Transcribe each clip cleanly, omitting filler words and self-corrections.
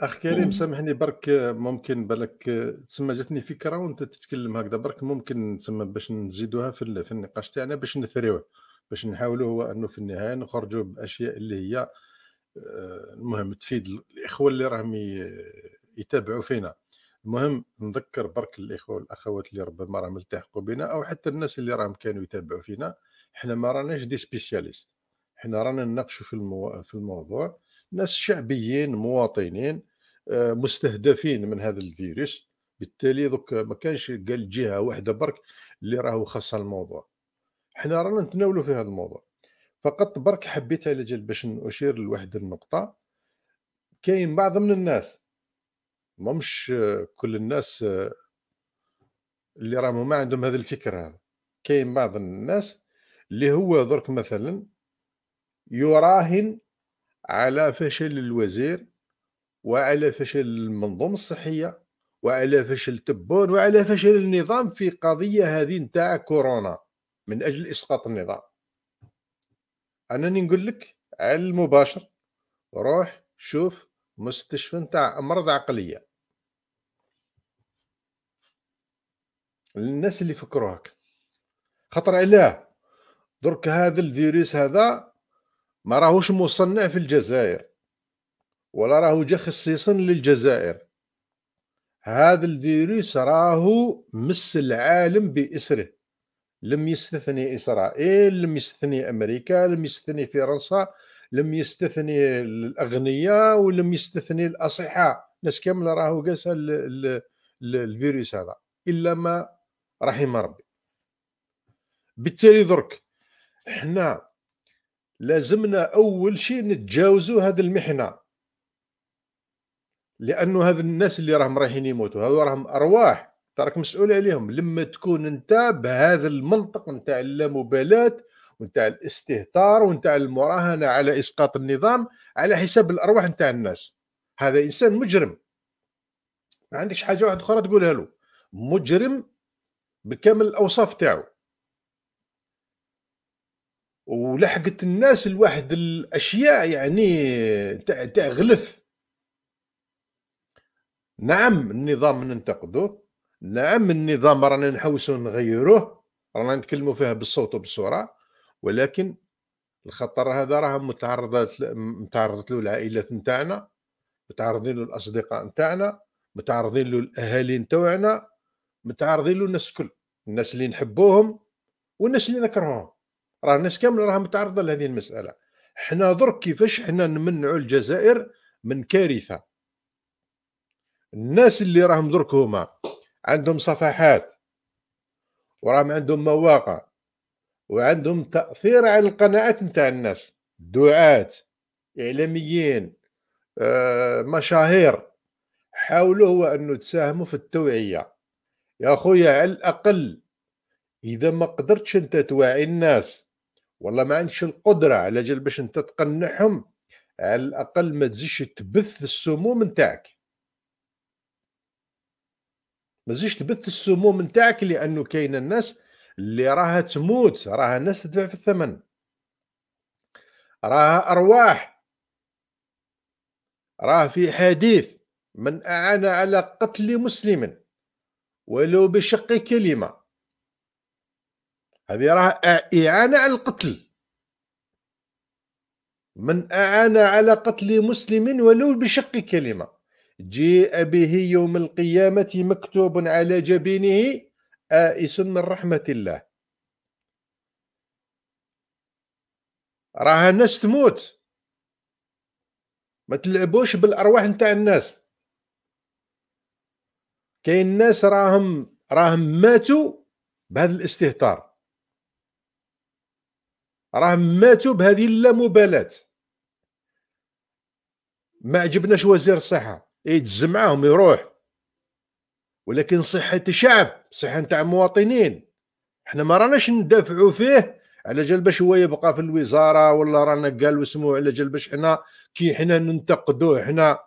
اخ كريم سامحني برك، ممكن بالك تسمى جاتني فكره وانت تتكلم هكذا برك، ممكن تسمى باش نزيدوها في النقاش تاعنا، باش نثريوه، باش نحاولوا هو انه في النهايه نخرجوا باشياء اللي هي المهم تفيد الاخوه اللي راهم يتابعوا فينا. المهم نذكر برك الاخوه والاخوات اللي ربما راهم التحقوا بنا، او حتى الناس اللي راهم كانوا يتابعوا فينا، احنا ما راناش دي سبيسياليست، احنا رانا نناقشوا في الموضوع، ناس شعبيين مواطنين مستهدفين من هذا الفيروس، بالتالي دوك ما كانش قال جهه واحده برك اللي راهو خاصها الموضوع، حنا رانا نتناولوا في هذا الموضوع. فقط برك حبيت على جال باش نشير لواحد النقطه، كاين بعض من الناس مش كل الناس اللي راهم ما عندهم هذا الفكر هذا، كاين بعض الناس اللي هو درك مثلا يراهن على فشل الوزير وعلى فشل المنظومة الصحية وعلى فشل تبون وعلى فشل النظام في قضية هذه نتاع كورونا من أجل إسقاط النظام. أنا نقول لك على المباشر، روح شوف مستشفى نتاع أمراض عقلية، الناس اللي فكروا هكا خطر علاه درك هذا الفيروس هذا ما راهوش مصنع في الجزائر ولا راهو جا خصيصا للجزائر، هذا الفيروس راهو مس العالم بإسره، لم يستثني إسرائيل، لم يستثني أمريكا، لم يستثني فرنسا، لم يستثني الأغنياء، ولم يستثني الأصحاء، الناس كامل راهو قاسها الفيروس هذا إلا ما رحم ربي. بالتالي درك احنا لازمنا أول شيء نتجاوزوا هذه المحنة، لأنه هذا الناس اللي راهم رايحين يموتوا هذو راهم أرواح تراك مسؤول عليهم. لما تكون أنت بهذا المنطق نتاع اللامبالاة ونتاع الاستهتار ونتاع المراهنة على إسقاط النظام على حساب الأرواح نتاع الناس، هذا إنسان مجرم، ما عندكش حاجة واحدة أخرى تقولها له، مجرم بكامل الأوصاف تاعو. ولحقت الناس الواحد الاشياء يعني تاع غلف. نعم النظام ننتقدوه، نعم النظام رانا نحوسو نغيروه، رانا نتكلمو فيها بالصوت وبالصوره، ولكن الخطر هذا راه متعرضت له العائلات نتاعنا، متعرضين له الاصدقاء نتاعنا، متعرضين له الاهالي نتاعنا، متعرضين له الناس الكل، الناس اللي نحبوهم والناس اللي نكرهوهم، راه الناس كامل راها متعرضه لهذه المساله. حنا درك كيفاش حنا نمنعوا الجزائر من كارثه؟ الناس اللي راهم درك هما عندهم صفحات وراهم عندهم مواقع وعندهم تاثير على القناعات نتاع الناس، دعاة، اعلاميين، مشاهير، حاولوا هو انه تساهموا في التوعيه يا خويا. على الاقل إذا ما قدرتش أنت توعي الناس والله ما عندكش القدرة على جل باش أنت تقنعهم، على الأقل ما تزيدش تبث السموم نتاعك، ما تزيدش تبث السموم نتاعك، لأنه كاين الناس اللي راها تموت، راها الناس تدفع في الثمن، راها أرواح، راه في حديث من أعان على قتل مسلم ولو بشق كلمة، هذه راه إعانة على القتل، من أعان على قتل مسلم ولو بشق كلمة جيء به يوم القيامة مكتوب على جبينه آئس من رحمة الله. راها الناس تموت، ما تلعبوش بالأرواح نتاع الناس. كاين ناس راهم ماتوا بهذا الاستهتار، راهم ماتوا بهذه اللامبالاة. ما عجبناش وزير الصحة يتز معاهم يروح، ولكن صحة شعب، صحة نتاع مواطنين، احنا ما راناش ندافعوا فيه على جال باش هو يبقى في الوزارة، ولا رانا قالوا اسمو على جال باش حنا كي حنا ننتقدوه، حنا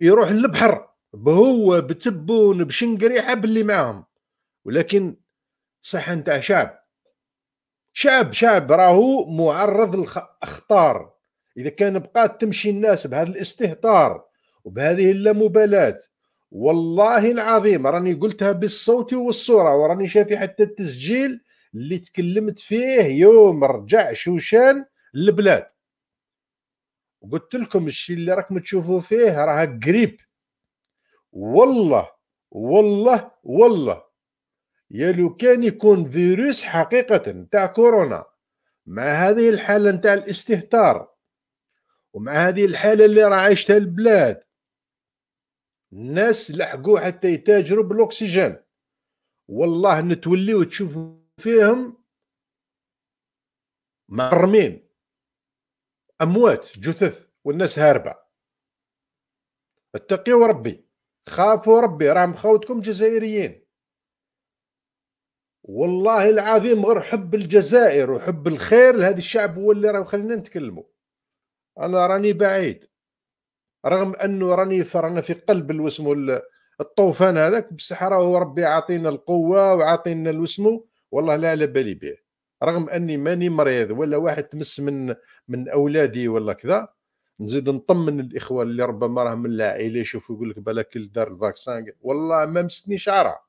يروح للبحر بهو بتبون بشنقريحة باللي معاهم، ولكن صحة نتاع شعب، شعب راهو معرض للاخطار. اذا كان بقات تمشي الناس بهذا الاستهتار وبهذه اللامبالاة والله العظيم راني قلتها بالصوت والصورة، وراني شافي حتى التسجيل اللي تكلمت فيه يوم رجع شوشان للبلاد، وقلت لكم الشيء اللي راكم تشوفوا فيه راه قريب. والله والله والله يا لو كان يكون فيروس حقيقة نتاع كورونا مع هذه الحالة نتاع الاستهتار ومع هذه الحالة اللي راه عايشتها البلاد، الناس لحقوا حتى يتاجروا بالاكسجين، والله نتوليو تشوفوا فيهم مرمين اموات جثث والناس هاربة. اتقيوا ربي، خافوا ربي، راهم خاوتكم جزائريين. والله العظيم غير حب الجزائر وحب الخير لهذا الشعب هو اللي راه خلينا نتكلموا. انا راني بعيد، رغم انه راني فرانا في قلب الوسمو الطوفان هذاك، بصح راه ربي عاطينا القوه وعاطينا الوسمو، والله لا على بالي به، رغم اني ماني مريض ولا واحد تمس من اولادي ولا كذا. نزيد نطمن الاخوه اللي ربما راهم من العائله يشوفوا يقول لك بالك كل دار الفاكسان، والله ما مسني شعره،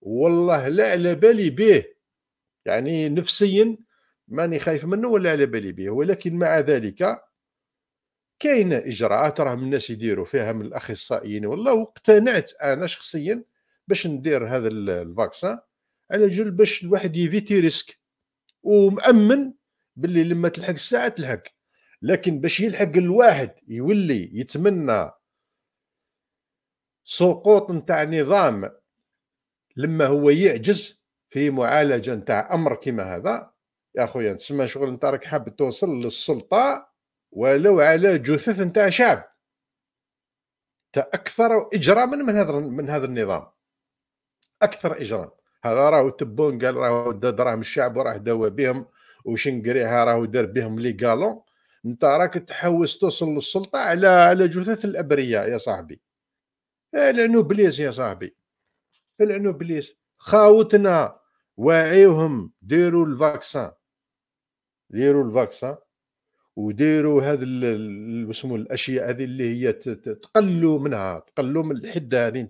والله لا على بالي به، يعني نفسيا ماني خايف منه ولا على بالي به. ولكن مع ذلك كاينه اجراءات راهم الناس يديروا فيها من الاخصائيين، والله واقتنعت انا شخصيا باش ندير هذا الفاكسان على جل باش الواحد يفيتي ريسك، ومامن باللي لما تلحق الساعه تلحق. لكن باش يلحق الواحد يولي يتمنى سقوط نتاع نظام لما هو يعجز في معالجه نتاع امر كيما هذا، يا خويا تسمى شغل انت راك حاب توصل للسلطه ولو على جثث نتاع شعب، تاكثر اجراما من هذا النظام، اكثر اجرام. هذا راهو تبون قال راهو دا دراهم الشعب وراه داوا بهم وشنقريها راهو دار بهم لي كالون، انت راك تحوس توصل للسلطه على جثث الابريه يا صاحبي. لعنو بليس يا صاحبي، لعنو بليس، خاوتنا واعيوهم، ديروا الفاكسان، ديروا الفاكسان، وديروا هذا اسمو الاشياء هذه اللي هي تقلوا منها، تقلوا من الحده هذه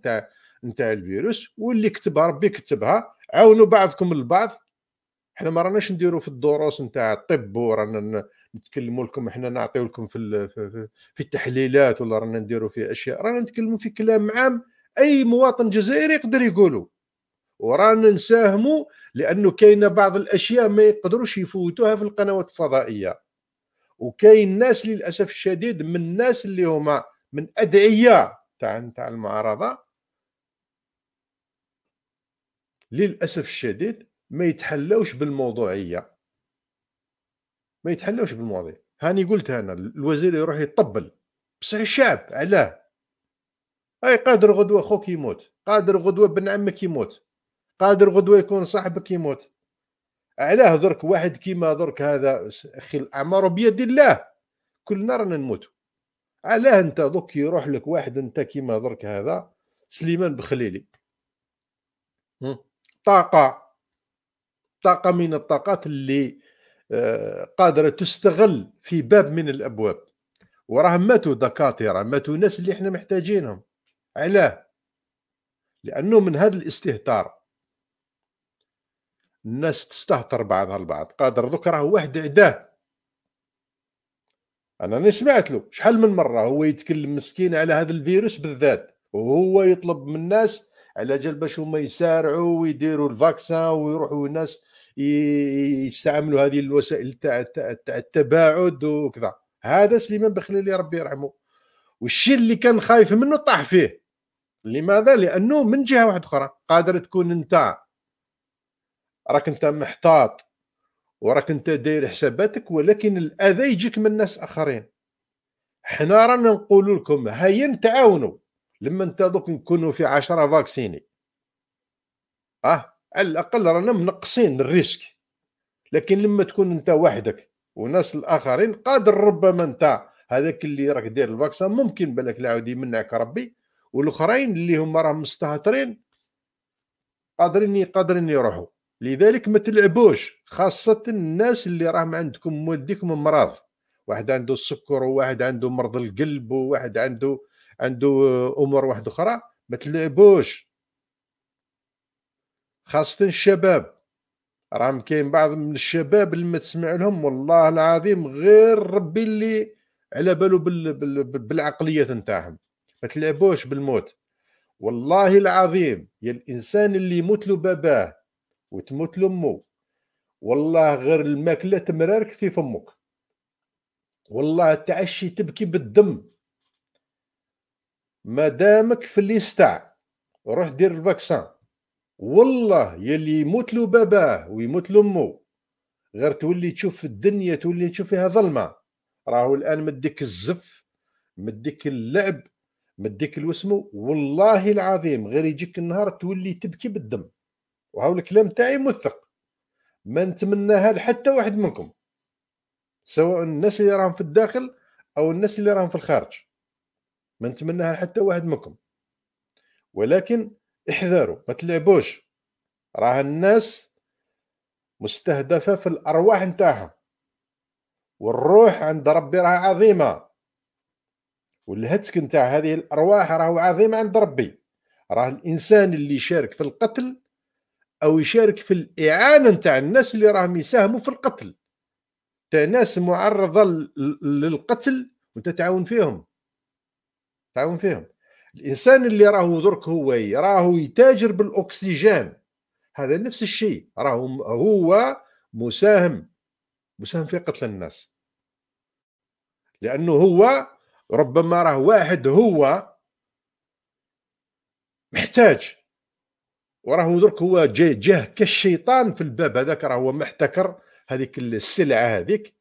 نتاع الفيروس، واللي كتبها ربي كتبها، عاونوا بعضكم البعض. احنا ما راناش نديروا في الدروس نتاع الطب ورانا نتكلموا لكم، احنا نعطيو لكم في التحليلات، ولا رانا نديروا في اشياء، رانا نتكلموا في كلام عام اي مواطن جزائري يقدر يقولوا، ورانا نساهموا، لانه كاينه بعض الاشياء ما يقدروش يفوتوها في القنوات الفضائيه، وكاين ناس للاسف الشديد من الناس اللي هما من ادعياء تاع المعارضه للاسف الشديد ما يتحلوش بالموضوعيه، ما يتحلوش بالمواضيع. هاني قلت انا الوزير يروح يطبل، بصح الشعب علاه؟ اي قادر غدوه خوك يموت، قادر غدوه بن عمك يموت، قادر غدوه يكون صاحبك يموت. علاه درك واحد كيما درك هذا اخي الاعمار بيد الله، كلنا رانا نموتوا. علاه انت درك يروح لك واحد انت كيما درك هذا سليمان بخليلي، طاقه من الطاقات اللي قادره تستغل في باب من الابواب، وراه ماتوا دكاتره، ماتوا ناس اللي احنا محتاجينهم. علاه؟ لانه من هذا الاستهتار الناس تستهتر بعضها البعض، قادر دوك راه واحد عداه. انا سمعت له شحال من مره هو يتكلم مسكين على هذا الفيروس بالذات، وهو يطلب من الناس على جال باش هما يسارعوا ويديروا الفاكسان، ويروحوا الناس يستعملوا هذه الوسائل تاع التباعد وكذا. هذا سليمان بخليلي ربي يرحمه، والشيء اللي كان خايف منه طاح فيه. لماذا؟ لانه من جهه واحده اخرى قادر تكون انت راك انت محتاط وراك انت داير حساباتك، ولكن الاذى يجيك من ناس اخرين. حنا رانا نقول لكم هيا نتعاونوا، لما انت دوك نكونوا في 10 فاكسيني على الاقل رانا منقصين الريسك. لكن لما تكون انت وحدك وناس الاخرين، قادر ربما انت هذاك اللي راك داير الفاكسان ممكن بالك لا عاود يمنعك ربي، والاخرين اللي هما راهم مستهترين قادرين يروحوا. لذلك ما تلعبوش، خاصة الناس اللي راهم عندكم مولديكم امراض، واحد عنده السكر، وواحد عنده مرض القلب، وواحد عنده عنده امور واحده اخرى، ما تلعبوش، خاصه الشباب. راهم كاين بعض من الشباب اللي ما تسمع لهم والله العظيم غير ربي اللي على بالو بالعقليه نتاعهم. ما تلعبوش بالموت والله العظيم. يا الانسان اللي يموت له باباه وتموت له امه، والله غير الماكله تمرارك في فمك، والله تعشي تبكي بالدم. مادامك في ليستاع روح دير الفاكسان. والله يلي يموت له باباه ويموت له امه، غير تولي تشوف الدنيا تولي تشوف فيها ظلمه. راهو الان مديك الزف، مديك اللعب، مديك الوسمو، والله العظيم غير يجيك النهار تولي تبكي بالدم. وهاو الكلام تاعي موثق، ما نتمنى هذا حتى واحد منكم، سواء الناس اللي راهم في الداخل او الناس اللي راهم في الخارج، ما نتمناها حتى واحد منكم. ولكن احذروا، ما تلعبوش، راه الناس مستهدفه في الارواح نتاعها، والروح عند ربي راه عظيمه، والهتك نتاع هذه الارواح راه عظيمه عند ربي. راه الانسان اللي يشارك في القتل او يشارك في الاعانه نتاع الناس اللي راهم يساهموا في القتل تاع ناس معرضه للقتل، وانت تعاون فيهم، تعاون فيهم. الانسان اللي راهو درك هو راهو يتاجر بالاكسجين، هذا نفس الشيء، راهو هو مساهم في قتل الناس، لانه هو ربما راه واحد هو محتاج، وراهو درك هو جاه كالشيطان في الباب هذاك، راهو محتكر هذيك السلعه هذيك،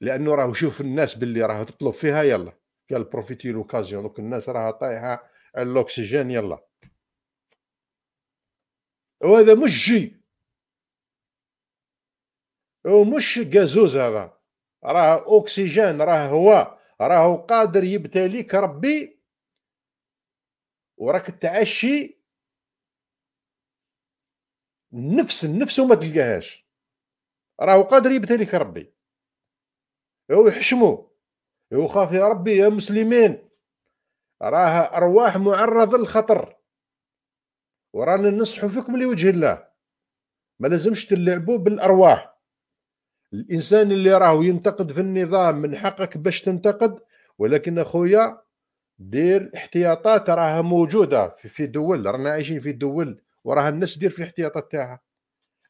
لانه راهو شوف الناس باللي راهو تطلب فيها، يلا قال بروفيتي لوكازيون، دوك الناس راها طايحه على الاكسجين، يلا. وهذا مش جي ومش غازوز، هذا راه اكسجين، راه هواء، راهو قادر يبتليك ربي وراك تعشي النفس وما تلقاهاش، راهو قادر يبتليك ربي. هو يحشمو، يخاف يا ربي يا مسلمين، راها ارواح معرضه للخطر، ورانا ننصحوا فيكم لوجه الله، ما لازمش تلعبوا بالارواح. الانسان اللي راهو ينتقد في النظام من حقك باش تنتقد، ولكن اخويا دير احتياطات راها موجوده في دول، رانا عايشين في دول وراها الناس دير في الاحتياطات تاعها.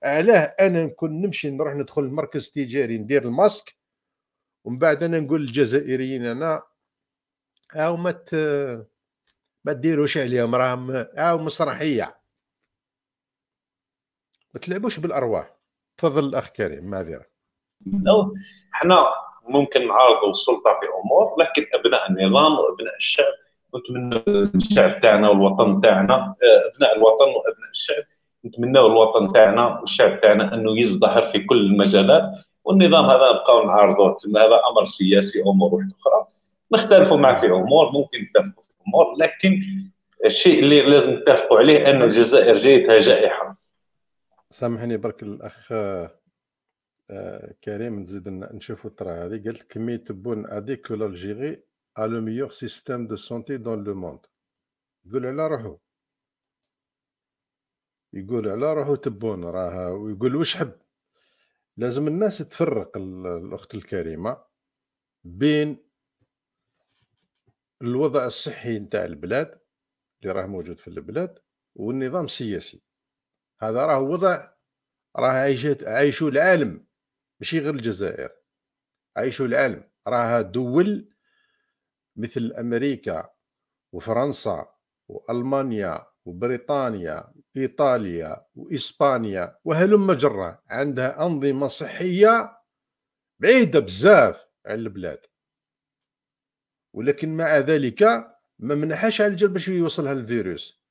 علاه انا نكون نمشي نروح ندخل المركز التجاري ندير الماسك، ومن بعد انا نقول للجزائريين انا هاو ما ديروش عليهم، راهم هاو مسرحيه. ما تلعبوش بالارواح. تفضل الاخ كريم. معذره، احنا ممكن نعارضوا السلطه في امور، لكن ابناء النظام وابناء الشعب، نتمنى الشعب تاعنا والوطن تاعنا، ابناء الوطن وابناء الشعب، نتمناو الوطن تاعنا والشعب تاعنا انه يزدهر في كل المجالات. والنظام هذا نبقاو نعارضوه، تسمى هذا امر سياسي. امور واحده اخرى نختلفوا معه في امور، ممكن نتفقوا في امور، لكن الشيء اللي لازم نتفقوا عليه ان الجزائر جايتها جائحه. سامحني برك الاخ كريم، نزيد نشوفوا ترى هذه قالت كمية تبون هذيك الجزائر ا لو ميور سيستيم دو سونتي دون لو موند. يقول على روحو، يقول على روحو تبون راه، ويقول واش حب. لازم الناس تفرق الأخت الكريمة بين الوضع الصحي نتاع البلاد اللي راه موجود في البلاد والنظام السياسي. هذا راه وضع راه عايشو العالم، ماشي غير الجزائر، عايشو العالم. راها دول مثل أمريكا وفرنسا وألمانيا وبريطانيا إيطاليا وإسبانيا وهلم جرة عندها أنظمة صحية بعيدة بزاف عن البلاد، ولكن مع ذلك ما منحاش على الجلب باش يوصلها الفيروس.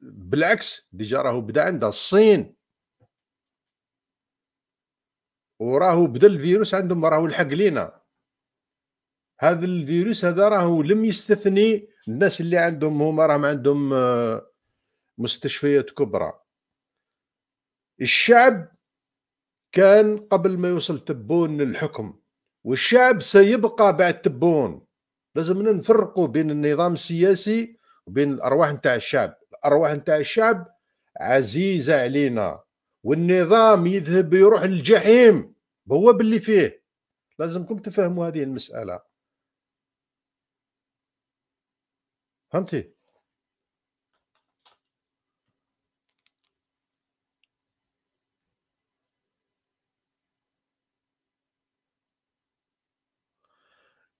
بالعكس ديجا راهو بدا عندها الصين، وراهو بدا الفيروس عندهم، راهو الحق لينا هذا الفيروس. هذا راهو لم يستثني الناس اللي عندهم هما راهم عندهم مستشفيات كبرى. الشعب كان قبل ما يوصل تبون للحكم، والشعب سيبقى بعد تبون، لازمنا نفرقوا بين النظام السياسي وبين الارواح نتاع الشعب. الارواح نتاع الشعب عزيزه علينا، والنظام يذهب يروح للجحيم هو باللي فيه. لازمكم تفهموا هذه المساله، فهمتي؟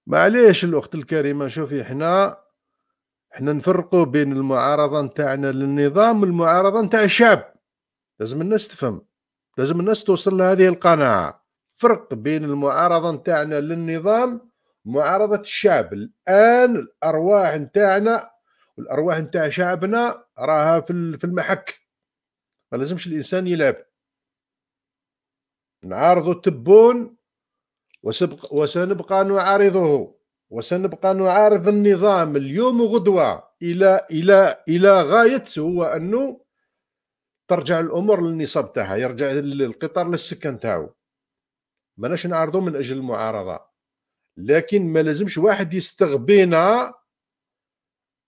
معليش الاخت الكريمه، شوفي حنا نفرقوا بين المعارضه نتاعنا للنظام والمعارضه نتاع الشعب. لازم الناس تفهم، لازم الناس توصل لهذه القناعه، فرق بين المعارضه نتاعنا للنظام ومعارضه الشعب. الان الارواح نتاعنا والارواح نتاع شعبنا راها في المحك، ما لازمش الانسان يلعب. نعارضوا التبون وسنبقى نعارضه، وسنبقى نعارض النظام اليوم وغدوة إلى إلى إلى غاية هو أنه ترجع الأمور للنصاب تاعها، يرجع القطار للسكن تاعو. ماناش نعارضو من أجل المعارضة، لكن ما لازمش واحد يستغبينا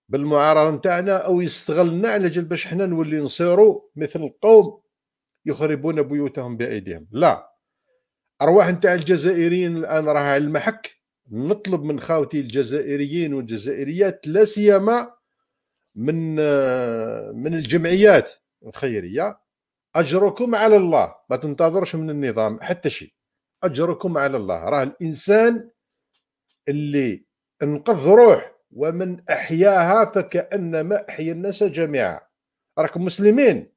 بالمعارضة نتاعنا أو يستغلنا على جال باش حنا نولي نصيرو مثل القوم يخربون بيوتهم بأيديهم. لا، أرواح نتاع الجزائريين الآن راها على المحك. نطلب من خاوتي الجزائريين والجزائريات، لا سيما من الجمعيات الخيرية، أجركم على الله، ما تنتظرش من النظام حتى شيء، أجركم على الله. راه الإنسان اللي انقذ روح ومن أحياها فكأنما أحيا الناس جميعا. راكم مسلمين،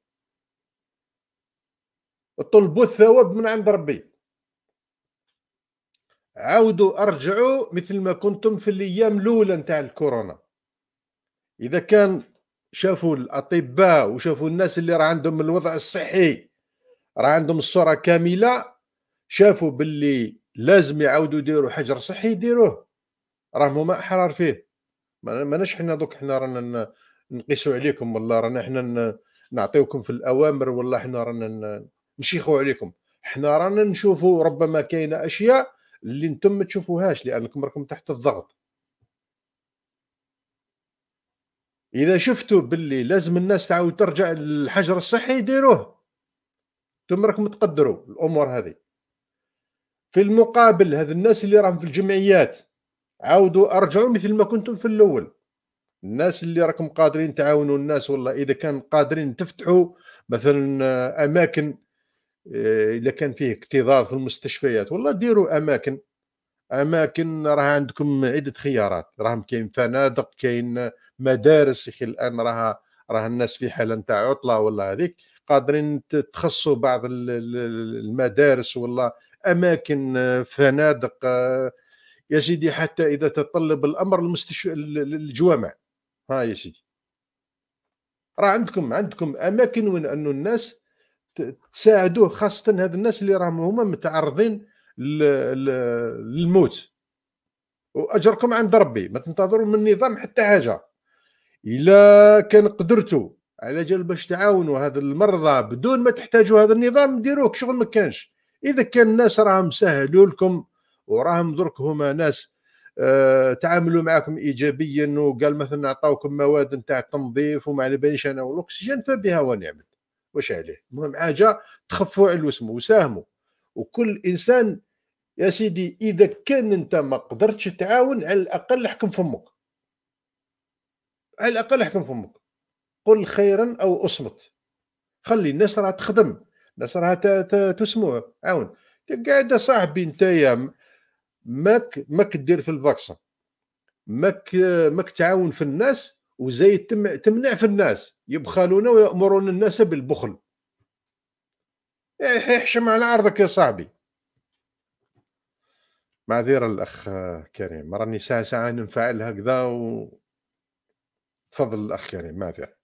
طلبوا الثواب من عند ربي، عاودوا ارجعوا مثل ما كنتم في الايام الاولى نتاع الكورونا. اذا كان شافوا الاطباء وشافوا الناس اللي راه عندهم الوضع الصحي راه عندهم الصوره كامله، شافوا باللي لازم يعاودوا يديروا حجر صحي يديروه، راهم ما احرار فيه. ماناش حنا دوك حنا رانا نقيسوا عليكم، والله رانا حنا نعطيوكم في الاوامر، والله حنا رانا نشيخوا عليكم، حنا رانا نشوفوا ربما كاينه اشياء اللي انتم ما تشوفوهاش لانكم راكم تحت الضغط. اذا شفتوا باللي لازم الناس تعاود ترجع للحجر الصحي يديروه، انتم راكم تقدروا الامور هذه. في المقابل هذ الناس اللي راهم في الجمعيات، عاودوا ارجعوا مثل ما كنتم في الاول. الناس اللي راكم قادرين تعاونوا الناس، والله اذا كان قادرين تفتحوا مثلا اماكن، إذا كان فيه اكتظاظ في المستشفيات، والله ديروا أماكن راه عندكم عدة خيارات، راهم كاين فنادق، كاين مدارس. يخي الآن راه الناس في حالة نتاع عطلة ولا هذيك، قادرين تخصوا بعض المدارس ولا أماكن فنادق يا سيدي، حتى إذا تطلب الأمر الجوامع. ها يا سيدي، راه عندكم أماكن وين أنه الناس تساعدوه، خاصة هاد الناس اللي راهم هما متعرضين للموت. وأجركم عند ربي، ما تنتظروا من النظام حتى حاجة. إلا كان قدرتوا على جال باش تعاونوا هاد المرضى بدون ما تحتاجوا هذا النظام، ديروه كشغل ما كانش. إذا كان الناس راهم سهلوا لكم وراهم درك هما ناس تعاملوا معاكم إيجابيا، وقال مثلا عطاوكم مواد نتاع التنظيف وما على باليش أنا والأكسجين، فبها ونعمت. واش عليه؟ المهم حاجه تخفوا على وسمو وساهموا. وكل انسان يا سيدي اذا كان انت ما قدرتش تعاون، على الاقل احكم فمك، على الاقل احكم فمك، قل خيرا او اصمت. خلي الناس راه تخدم، الناس راه تسمع. عاون قاعد صاحبي نتايا، ماك دير في الفاكسين، ماك تعاون في الناس، وزي تمنع في الناس. يبخلون ويأمرون الناس بالبخل. احشم على عرضك يا صاحبي. معذرة الأخ كريم، راني ساعة نفعل هكذا. تفضل الأخ كريم، معذرة.